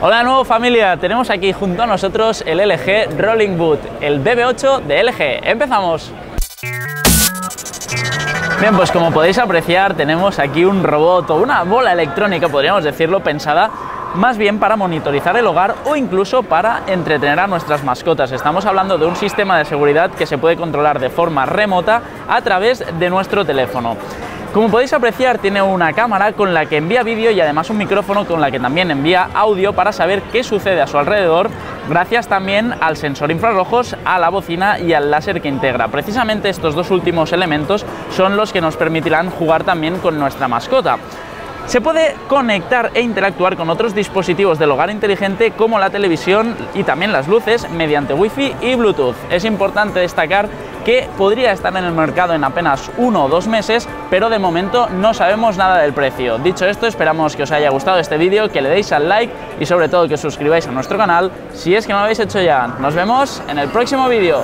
Hola de nuevo familia, tenemos aquí junto a nosotros el LG Rolling Bot, el BB8 de LG. ¡Empezamos! Bien, pues como podéis apreciar tenemos aquí un robot o una bola electrónica, podríamos decirlo, pensada más bien para monitorizar el hogar o incluso para entretener a nuestras mascotas. Estamos hablando de un sistema de seguridad que se puede controlar de forma remota a través de nuestro teléfono. Como podéis apreciar, tiene una cámara con la que envía vídeo y además un micrófono con la que también envía audio para saber qué sucede a su alrededor, gracias también al sensor infrarrojos, a la bocina y al láser que integra. Precisamente estos dos últimos elementos son los que nos permitirán jugar también con nuestra mascota. Se puede conectar e interactuar con otros dispositivos del hogar inteligente como la televisión y también las luces mediante Wi-Fi y Bluetooth. Es importante destacar que podría estar en el mercado en apenas 1 o 2 meses, pero de momento no sabemos nada del precio. Dicho esto, esperamos que os haya gustado este vídeo, que le deis al like y sobre todo que os suscribáis a nuestro canal si es que no lo habéis hecho ya. Nos vemos en el próximo vídeo.